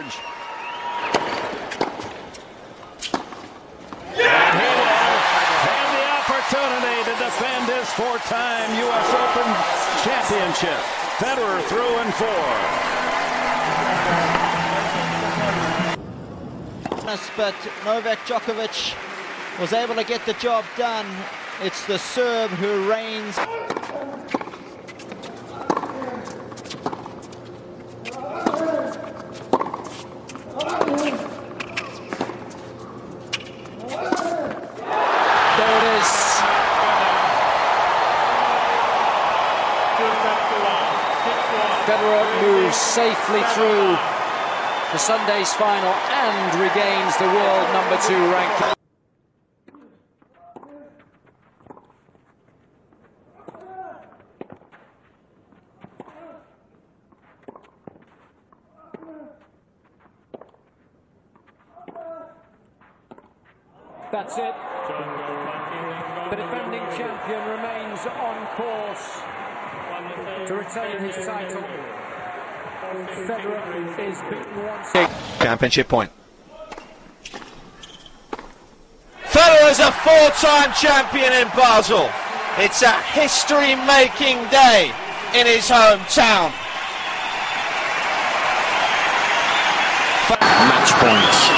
large. Yeah! And he will have the opportunity to defend his four-time U.S. Open Championship. Federer through and four. But Novak Djokovic was able to get the job done. It's the Serb who reigns. Federer moves safely through the Sunday's final and regains the world number 2 ranking. That's it. The defending champion remains on course to retain his title. Federer is beaten once. Championship point. Federer is a four-time champion in Basel. It's a history-making day in his hometown. Match points.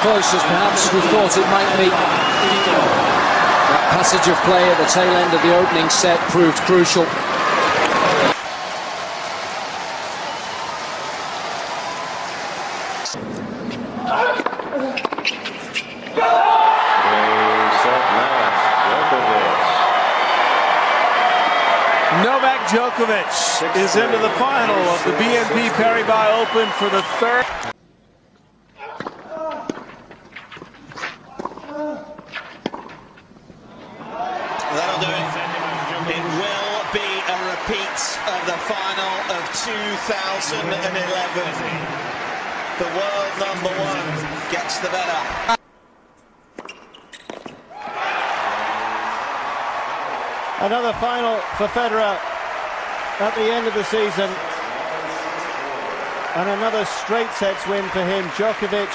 Close as perhaps we thought it might be. That passage of play at the tail end of the opening set proved crucial. Novak Djokovic is into the final of the BNP Paribas Open for the third. That'll do it. It will be a repeat of the final of 2011. The world number 1 gets the better. Another final for Federer at the end of the season. And another straight sets win for him. Djokovic.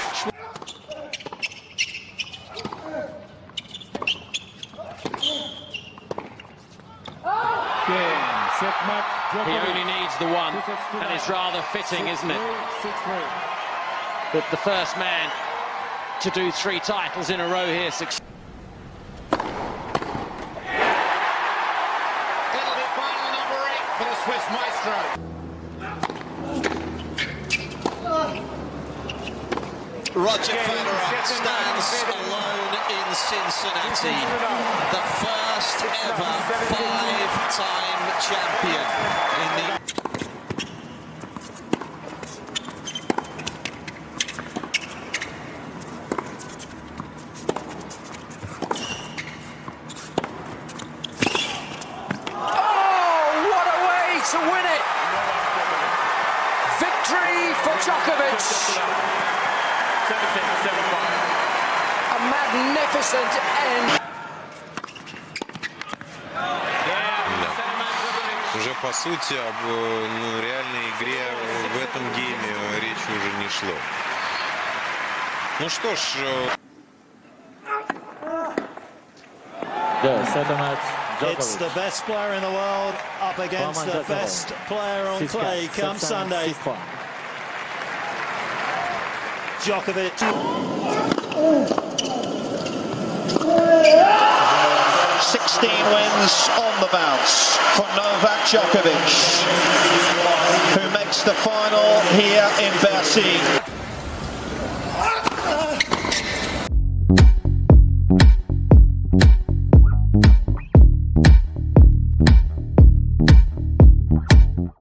He only needs the one, and it's rather fitting, isn't it, that the first man to do 3 titles in a row here. It'll be final number 8 for the Swiss maestro. Roger Federer stands alone in Cincinnati, the first ever 5-time champion in the... Oh, what a way to win it! Victory for Djokovic! A magnificent end. Уже по сути об реальной игре в этом гейме речи уже не шло. Ну что ж. It's the best player in the world up against the best player on clay come Sunday. Djokovic. Oh. 16 wins on the bounce from Novak Djokovic, who makes the final here in Bercy.